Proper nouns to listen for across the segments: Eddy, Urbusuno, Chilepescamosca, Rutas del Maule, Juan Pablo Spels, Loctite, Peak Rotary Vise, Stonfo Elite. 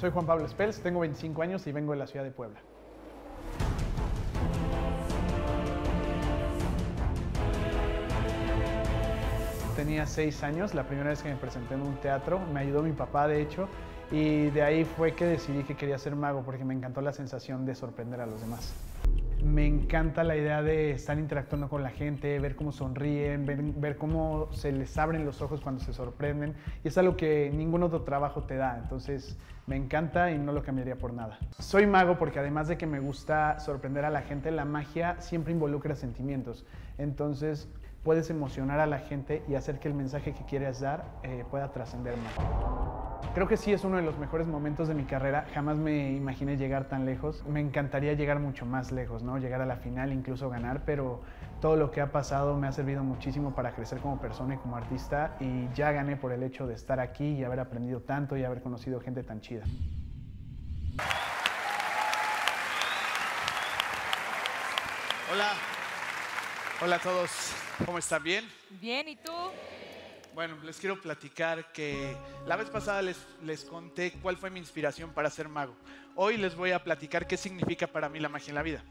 Soy Juan Pablo Spels, tengo 25 años y vengo de la ciudad de Puebla. Tenía 6 años, la primera vez que me presenté en un teatro, me ayudó mi papá de hecho, y de ahí fue que decidí que quería ser mago porque me encantó la sensación de sorprender a los demás. Me encanta la idea de estar interactuando con la gente, ver cómo sonríen, ver cómo se les abren los ojos cuando se sorprenden, y es algo que ningún otro trabajo te da, entonces me encanta y no lo cambiaría por nada. Soy mago porque además de que me gusta sorprender a la gente, la magia siempre involucra sentimientos, entonces puedes emocionar a la gente y hacer que el mensaje que quieres dar pueda trascender más. Creo que sí es uno de los mejores momentos de mi carrera. Jamás me imaginé llegar tan lejos. Me encantaría llegar mucho más lejos, ¿no? Llegar a la final, incluso ganar, pero todo lo que ha pasado me ha servido muchísimo para crecer como persona y como artista, y ya gané por el hecho de estar aquí y haber aprendido tanto y haber conocido gente tan chida. Hola. Hola a todos. ¿Cómo están? ¿Bien? Bien, ¿y tú? Bueno, les quiero platicar que la vez pasada les conté cuál fue mi inspiración para ser mago. Hoy les voy a platicar qué significa para mí la magia en la vida.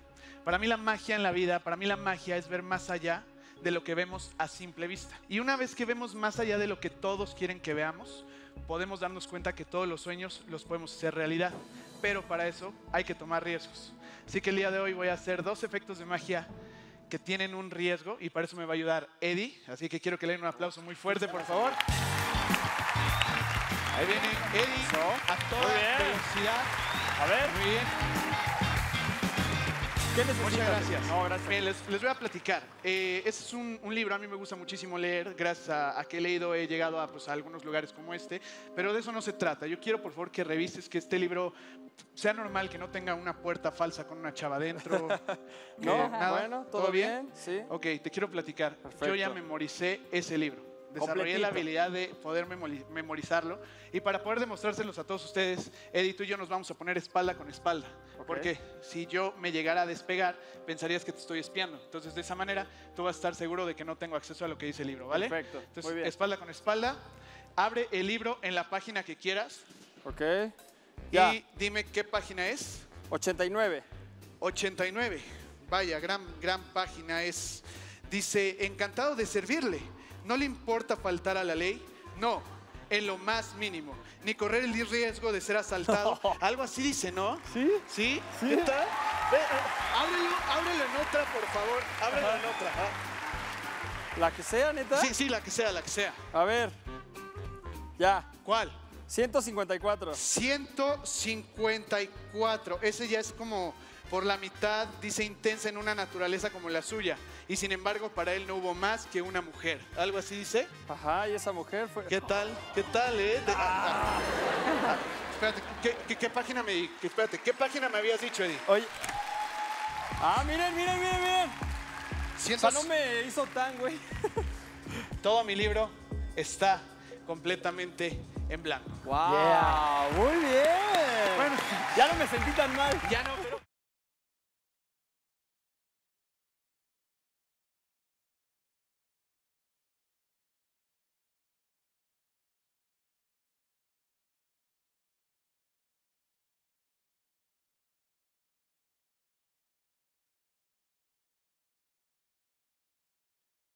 Para mí la magia en la vida, para mí la magia es ver más allá de lo que vemos a simple vista. Y una vez que vemos más allá de lo que todos quieren que veamos, podemos darnos cuenta que todos los sueños los podemos hacer realidad. Pero para eso hay que tomar riesgos. Así que el día de hoy voy a hacer 2 efectos de magia que tienen un riesgo, y para eso me va a ayudar Eddy, así que quiero que le den un aplauso muy fuerte, por favor. Ahí viene Eddy a toda velocidad. A ver. Muy bien. ¿Qué necesitas? Muchas gracias. No, gracias. Bien, les voy a platicar. Este es un libro, a mí me gusta muchísimo leer, gracias a que he leído he llegado a algunos lugares como este, pero de eso no se trata. Yo quiero, por favor, que revises que este libro sea normal, que no tenga una puerta falsa con una chava dentro. No, nada. Bueno, ¿todo bien? Sí. Ok, te quiero platicar. Perfecto. Yo ya memoricé ese libro. Desarrollé la habilidad de poder memorizarlo. Y para poder demostrárselos a todos ustedes, Eddy, tú y yo nos vamos a poner espalda con espalda. Okay. Porque si yo me llegara a despegar, pensarías que te estoy espiando. Entonces, de esa manera, tú vas a estar seguro de que no tengo acceso a lo que dice el libro, ¿vale? Perfecto. Entonces, muy bien. Espalda con espalda. Abre el libro en la página que quieras. Ok. Y ya. Dime qué página es. 89. 89. Vaya, gran página es. Dice, encantado de servirle. No le importa faltar a la ley, no, en lo más mínimo, ni correr el riesgo de ser asaltado. Algo así dice, ¿no? Sí. ¿Sí? ¿Sí? ¿Está? Ábrelo en otra, por favor. Ábrelo en otra. ¿La que sea, neta? Sí, sí, la que sea. A ver. Ya. ¿Cuál? 154. 154. Ese ya es como... Por la mitad, dice, intensa en una naturaleza como la suya. Y sin embargo, para él no hubo más que una mujer. ¿Algo así dice? Ajá, y esa mujer fue... ¿Qué tal? ¿Qué tal, eh? Espérate, ¿qué página me habías dicho, Eddy? Oye. Ah, miren. ¿Sientas? O sea, no me hizo tan, güey. Todo mi libro está completamente en blanco. ¡Wow! Yeah. ¡Muy bien! Bueno, ya no me sentí tan mal. Ya no.